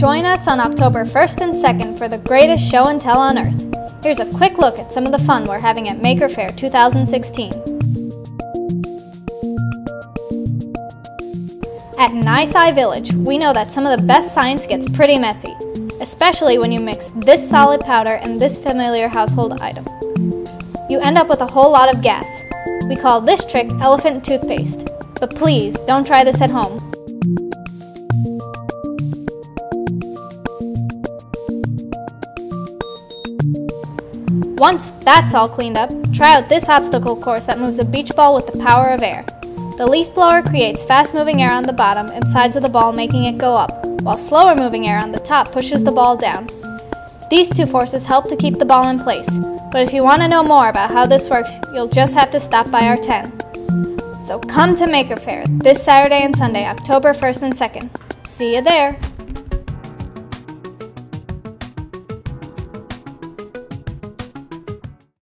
Join us on October 1st and 2nd for the greatest show and tell on Earth. Here's a quick look at some of the fun we're having at Maker Faire 2016. At NYSCI Village, we know that some of the best science gets pretty messy, especially when you mix this solid powder and this familiar household item. You end up with a whole lot of gas. We call this trick elephant toothpaste, but please don't try this at home. Once that's all cleaned up, try out this obstacle course that moves a beach ball with the power of air. The leaf blower creates fast-moving air on the bottom and sides of the ball, making it go up, while slower-moving air on the top pushes the ball down. These two forces help to keep the ball in place, but if you want to know more about how this works, you'll just have to stop by our tent. So come to Maker Faire this Saturday and Sunday, October 1st and 2nd. See you there!